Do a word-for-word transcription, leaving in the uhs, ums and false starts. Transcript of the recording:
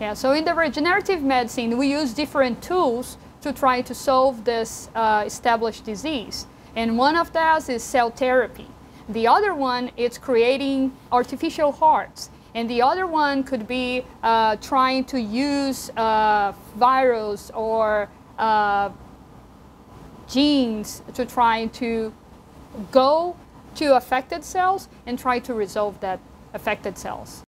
Yeah, so in the regenerative medicine, we use different tools to try to solve this uh, established disease. And one of those is cell therapy. The other one is creating artificial hearts. And the other one could be uh, trying to use uh, virus or uh, genes to try to go to affected cells and try to resolve that affected cells.